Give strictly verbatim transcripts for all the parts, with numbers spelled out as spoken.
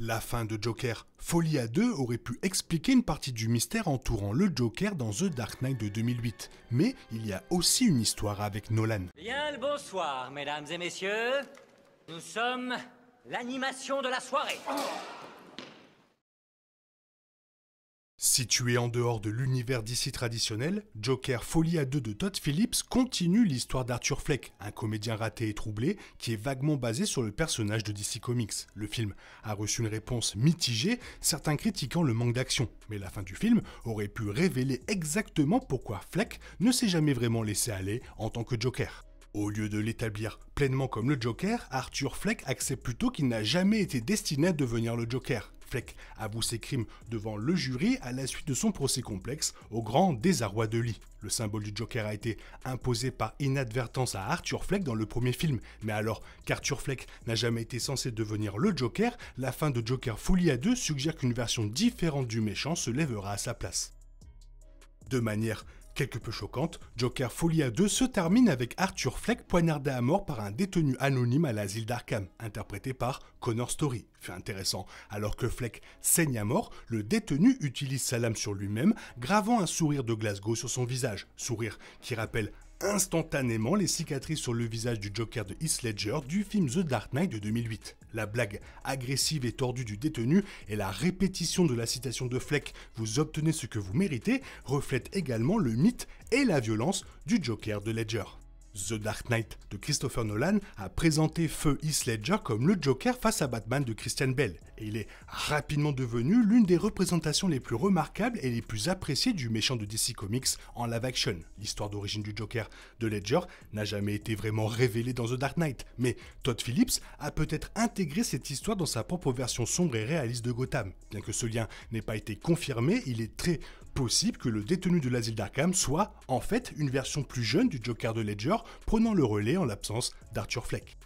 La fin de Joker. Folie à deux aurait pu expliquer une partie du mystère entourant le Joker dans The Dark Knight de deux mille huit. Mais il y a aussi une histoire avec Nolan. Bien le bonsoir, mesdames et messieurs. Nous sommes l'animation de la soirée. Situé en dehors de l'univers D C traditionnel, Joker Folie à deux de Todd Phillips continue l'histoire d'Arthur Fleck, un comédien raté et troublé qui est vaguement basé sur le personnage de D C Comics. Le film a reçu une réponse mitigée, certains critiquant le manque d'action. Mais la fin du film aurait pu révéler exactement pourquoi Fleck ne s'est jamais vraiment laissé aller en tant que Joker. Au lieu de l'établir pleinement comme le Joker, Arthur Fleck accepte plutôt qu'il n'a jamais été destiné à devenir le Joker. Fleck avoue ses crimes devant le jury à la suite de son procès complexe au grand désarroi de Lee. Le symbole du Joker a été imposé par inadvertance à Arthur Fleck dans le premier film, mais alors qu'Arthur Fleck n'a jamais été censé devenir le Joker, la fin de Joker Folie à deux suggère qu'une version différente du méchant se lèvera à sa place. De manière quelque peu choquante, Joker Folie à deux se termine avec Arthur Fleck poignardé à mort par un détenu anonyme à l'asile d'Arkham, interprété par Connor Story. Fait intéressant, alors que Fleck saigne à mort, le détenu utilise sa lame sur lui-même, gravant un sourire de Glasgow sur son visage. Sourire qui rappelle instantanément les cicatrices sur le visage du Joker de Heath Ledger du film The Dark Knight de deux mille huit. La blague agressive et tordue du détenu et la répétition de la citation de Fleck « Vous obtenez ce que vous méritez » reflètent également le mythe et la violence du Joker de Ledger. The Dark Knight de Christopher Nolan a présenté feu Heath Ledger comme le Joker face à Batman de Christian Bale, et il est rapidement devenu l'une des représentations les plus remarquables et les plus appréciées du méchant de D C Comics en live action. L'histoire d'origine du Joker de Ledger n'a jamais été vraiment révélée dans The Dark Knight, mais Todd Phillips a peut-être intégré cette histoire dans sa propre version sombre et réaliste de Gotham. Bien que ce lien n'ait pas été confirmé, il est très possible que le détenu de l'asile d'Arkham soit, en fait, une version plus jeune du Joker de Ledger, prenant le relais en l'absence d'Arthur Fleck.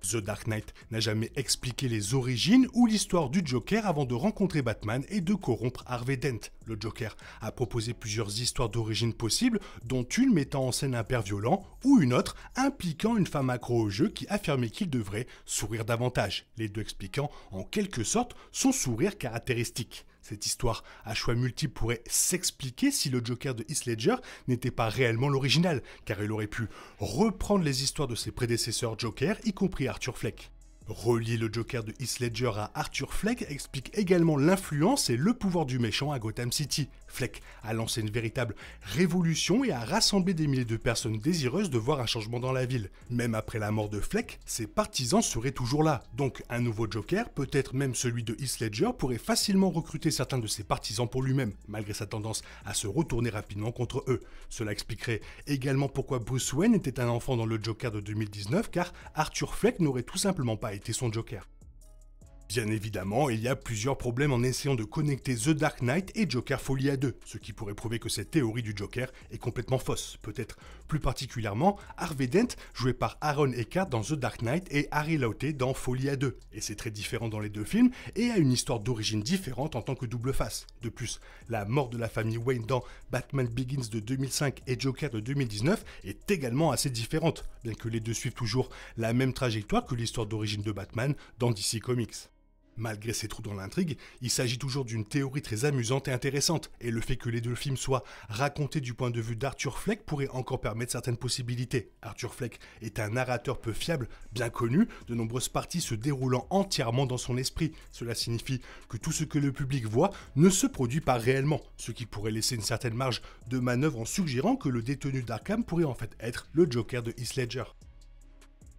The Dark Knight n'a jamais expliqué les origines ou l'histoire du Joker avant de rencontrer Batman et de corrompre Harvey Dent. Le Joker a proposé plusieurs histoires d'origine possibles, dont une mettant en scène un père violent ou une autre impliquant une femme accro au jeu qui affirmait qu'il devrait sourire davantage, les deux expliquant en quelque sorte son sourire caractéristique. Cette histoire à choix multiples pourrait s'expliquer si le Joker de Heath Ledger n'était pas réellement l'original, car il aurait pu reprendre les histoires de ses prédécesseurs Joker, y compris Arthur Fleck. Relier le Joker de Heath Ledger à Arthur Fleck explique également l'influence et le pouvoir du méchant à Gotham City. Fleck a lancé une véritable révolution et a rassemblé des milliers de personnes désireuses de voir un changement dans la ville. Même après la mort de Fleck, ses partisans seraient toujours là. Donc un nouveau Joker, peut-être même celui de Heath Ledger, pourrait facilement recruter certains de ses partisans pour lui-même, malgré sa tendance à se retourner rapidement contre eux. Cela expliquerait également pourquoi Bruce Wayne était un enfant dans le Joker de deux mille dix-neuf, car Arthur Fleck n'aurait tout simplement pas été son Joker. Bien évidemment, il y a plusieurs problèmes en essayant de connecter The Dark Knight et Joker Folie à deux, ce qui pourrait prouver que cette théorie du Joker est complètement fausse. Peut-être plus particulièrement, Harvey Dent, joué par Aaron Eckhart dans The Dark Knight et Harry Lawter dans Folie à deux, et c'est très différent dans les deux films et a une histoire d'origine différente en tant que double face. De plus, la mort de la famille Wayne dans Batman Begins de deux mille cinq et Joker de deux mille dix-neuf est également assez différente, bien que les deux suivent toujours la même trajectoire que l'histoire d'origine de Batman dans D C Comics. Malgré ces trous dans l'intrigue, il s'agit toujours d'une théorie très amusante et intéressante, et le fait que les deux films soient racontés du point de vue d'Arthur Fleck pourrait encore permettre certaines possibilités. Arthur Fleck est un narrateur peu fiable, bien connu, de nombreuses parties se déroulant entièrement dans son esprit. Cela signifie que tout ce que le public voit ne se produit pas réellement, ce qui pourrait laisser une certaine marge de manœuvre en suggérant que le détenu d'Arkham pourrait en fait être le Joker de Heath Ledger.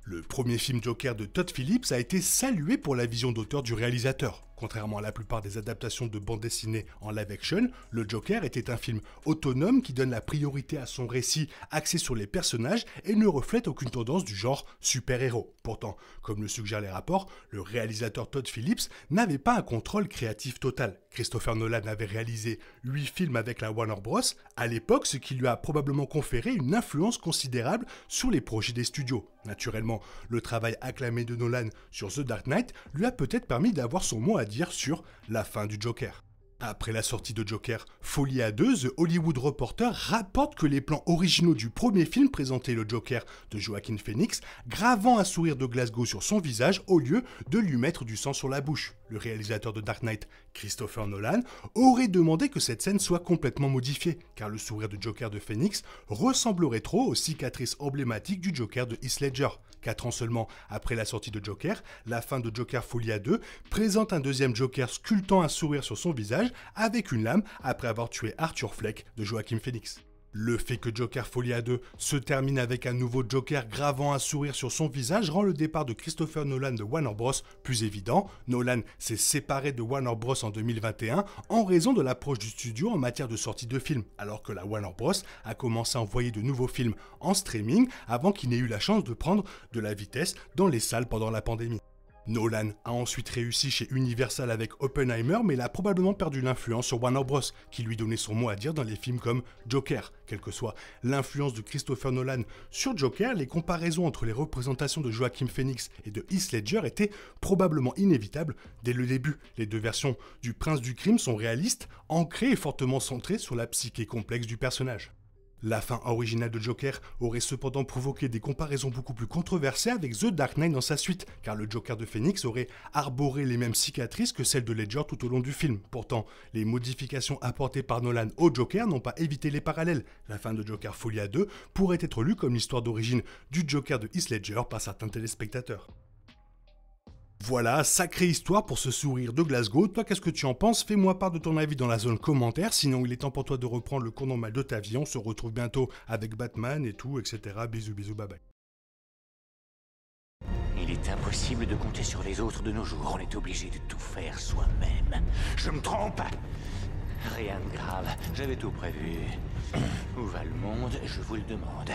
Le premier film Joker de Todd Phillips a été salué pour la vision d'auteur du réalisateur. Contrairement à la plupart des adaptations de bandes dessinées en live action, le Joker était un film autonome qui donne la priorité à son récit axé sur les personnages et ne reflète aucune tendance du genre super-héros. Pourtant, comme le suggèrent les rapports, le réalisateur Todd Phillips n'avait pas un contrôle créatif total. Christopher Nolan avait réalisé huit films avec la Warner Bros à l'époque, ce qui lui a probablement conféré une influence considérable sur les projets des studios. Naturellement, le travail acclamé de Nolan sur The Dark Knight lui a peut-être permis d'avoir son mot à dire sur la fin du Joker. Après la sortie de Joker, Folie à deux, The Hollywood Reporter rapporte que les plans originaux du premier film présentaient le Joker de Joaquin Phoenix, gravant un sourire de Glasgow sur son visage au lieu de lui mettre du sang sur la bouche. Le réalisateur de Dark Knight, Christopher Nolan, aurait demandé que cette scène soit complètement modifiée, car le sourire de Joker de Phoenix ressemblerait trop aux cicatrices emblématiques du Joker de Heath Ledger. Quatre ans seulement après la sortie de Joker, la fin de Joker Folie à deux présente un deuxième Joker sculptant un sourire sur son visage avec une lame après avoir tué Arthur Fleck de Joaquin Phoenix. Le fait que Joker Folie à deux se termine avec un nouveau Joker gravant un sourire sur son visage rend le départ de Christopher Nolan de Warner Bros plus évident. Nolan s'est séparé de Warner Bros en deux mille vingt et un en raison de l'approche du studio en matière de sortie de films, alors que la Warner Bros a commencé à envoyer de nouveaux films en streaming avant qu'il n'ait eu la chance de prendre de la vitesse dans les salles pendant la pandémie. Nolan a ensuite réussi chez Universal avec Oppenheimer, mais il a probablement perdu l'influence sur Warner Bros, qui lui donnait son mot à dire dans les films comme Joker. Quelle que soit l'influence de Christopher Nolan sur Joker, les comparaisons entre les représentations de Joaquin Phoenix et de Heath Ledger étaient probablement inévitables dès le début. Les deux versions du Prince du Crime sont réalistes, ancrées et fortement centrées sur la psyché complexe du personnage. La fin originale de Joker aurait cependant provoqué des comparaisons beaucoup plus controversées avec The Dark Knight dans sa suite, car le Joker de Phoenix aurait arboré les mêmes cicatrices que celles de Ledger tout au long du film. Pourtant, les modifications apportées par Nolan au Joker n'ont pas évité les parallèles. La fin de Joker Folie à deux pourrait être lue comme l'histoire d'origine du Joker de Heath Ledger par certains téléspectateurs. Voilà, sacrée histoire pour ce sourire de Glasgow. Toi, qu'est-ce que tu en penses? Fais-moi part de ton avis dans la zone commentaire. Sinon, il est temps pour toi de reprendre le cours normal de ta vie. On se retrouve bientôt avec Batman et tout, et cetera. Bisous, bisous, bye bye. Il est impossible de compter sur les autres de nos jours. On est obligé de tout faire soi-même. Je me trompe? Rien de grave. J'avais tout prévu. Où va le monde? Je vous le demande.